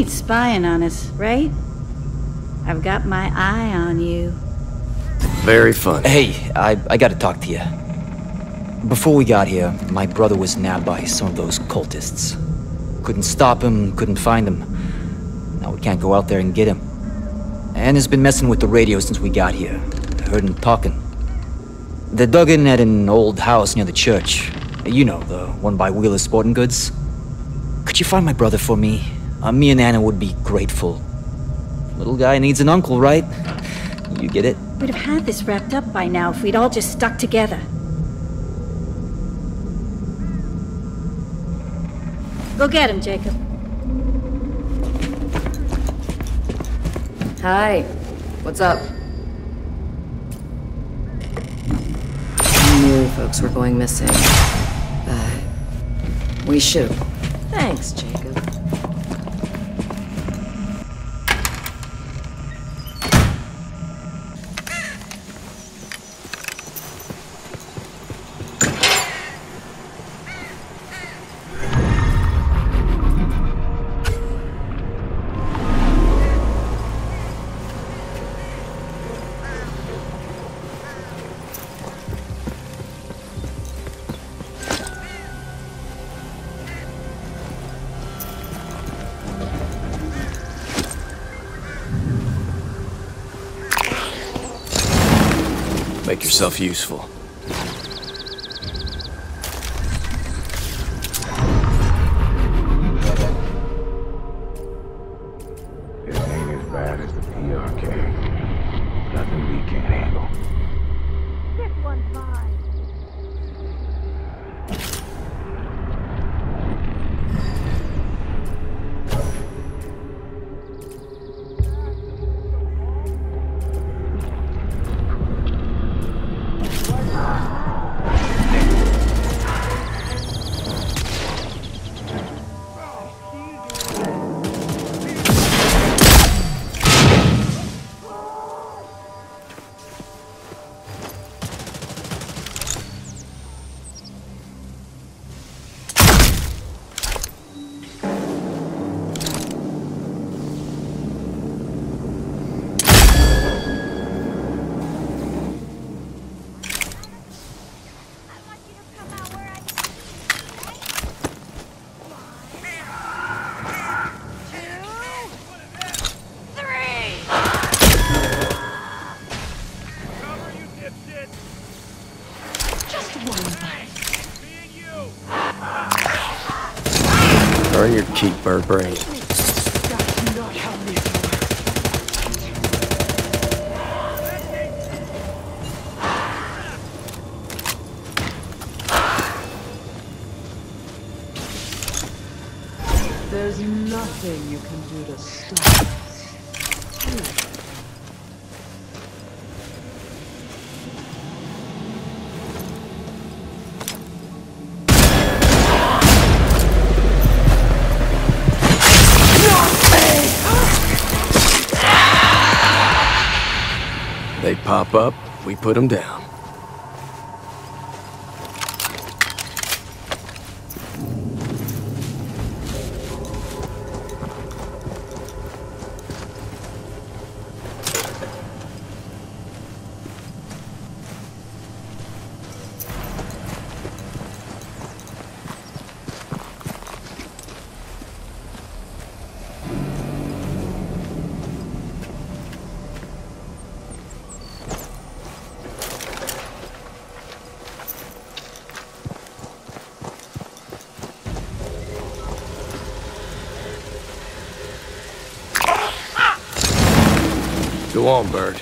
ain't spying on us, right? I've got my eye on you. Very funny. Hey, I gotta talk to you. Before we got here, my brother was nabbed by some of those cultists. Couldn't stop him, couldn't find him. Now we can't go out there and get him. Anna's been messing with the radio since we got here. I heard him talking. They dug in at an old house near the church. You know, the one by Wheeler Sporting Goods. Could you find my brother for me? Me and Anna would be grateful. Little guy needs an uncle, right? You get it? We'd have had this wrapped up by now if we'd all just stuck together. Go get him, Jacob. Hi. What's up? I knew folks were going missing, but we should. Thanks, Jacob. Make yourself useful. This ain't as bad as the PRK. Nothing we can't handle. This one's earn your keep, bird brain. There's nothing you can do to stop us. They pop up, we put them down. Go on, bird.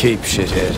keep, shithead.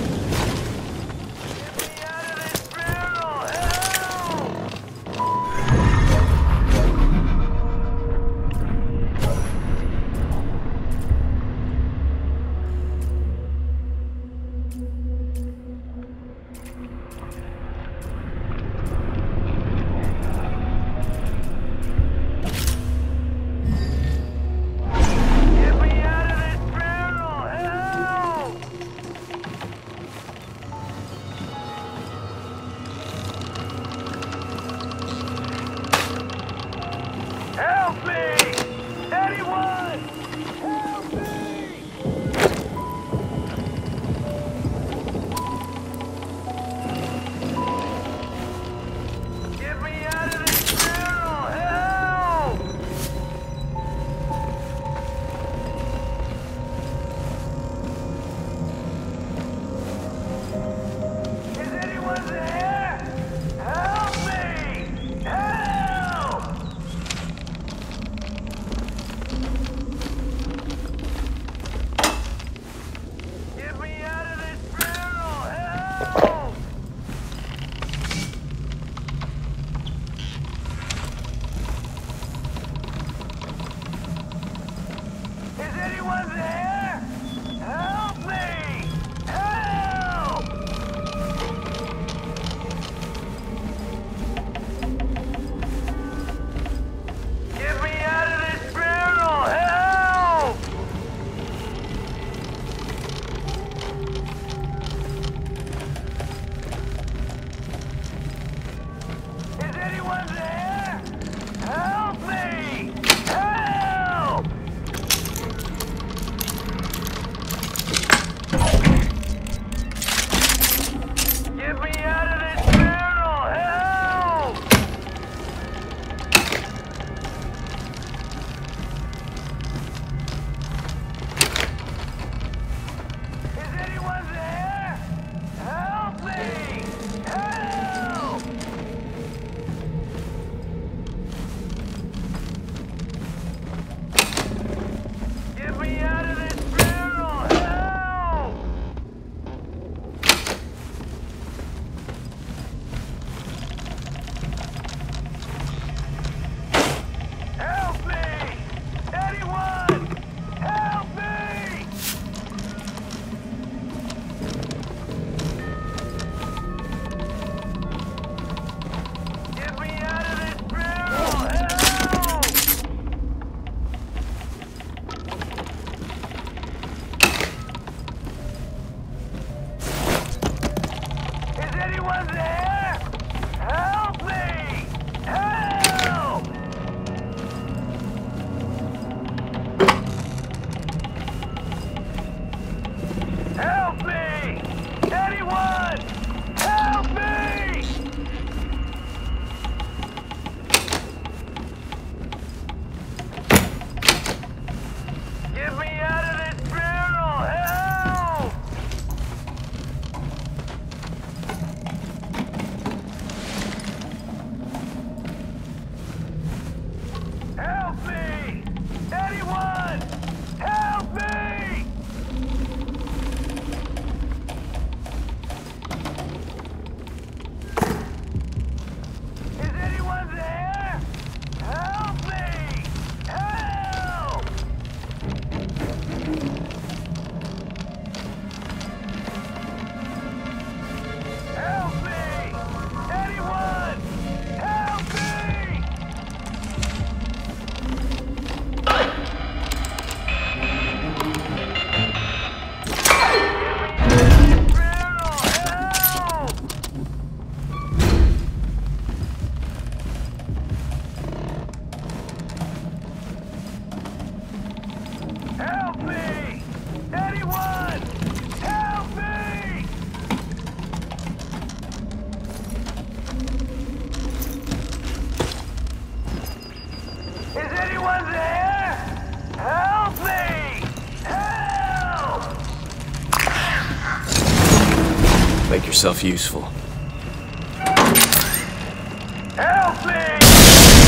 Yourself useful. Help me!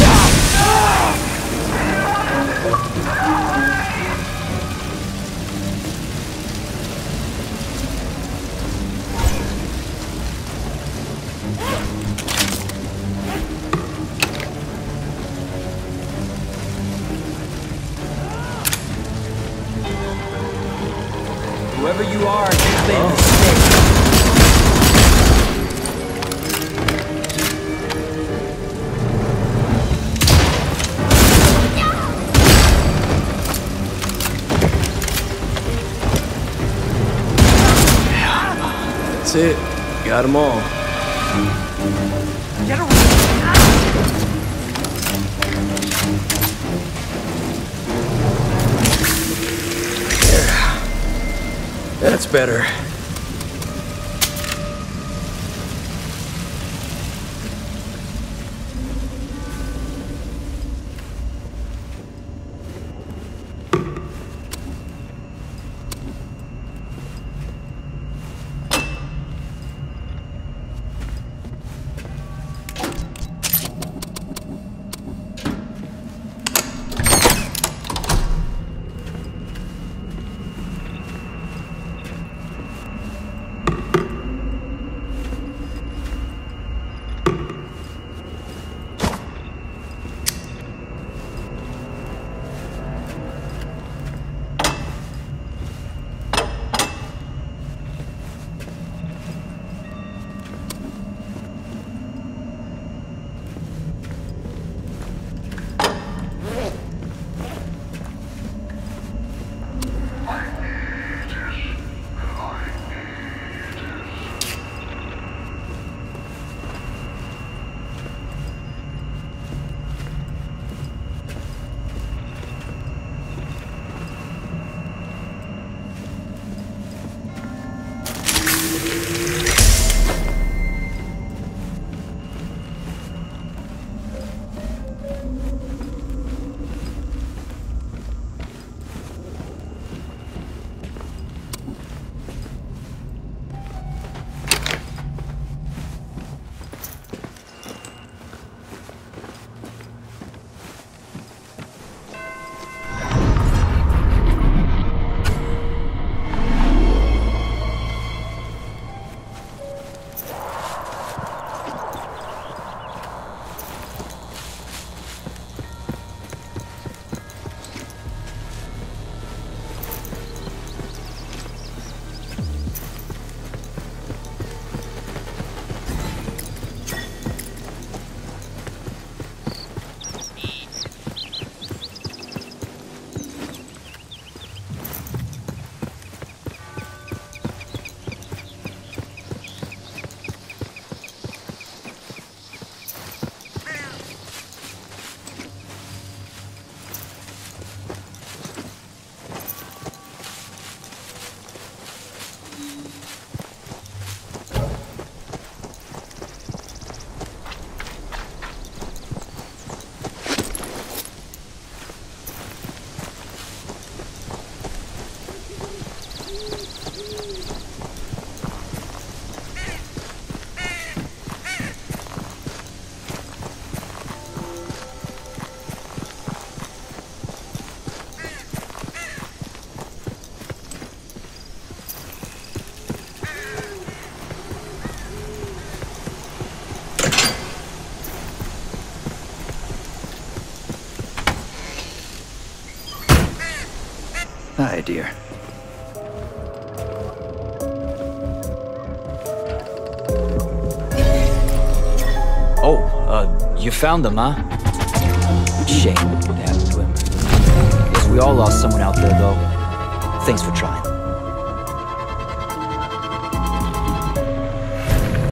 Help me! That's it. Got them all. Get around. Yeah. That's better. Hi, dear. Oh, you found them, huh? Shame what happened to him. Guess we all lost someone out there, though. Thanks for trying.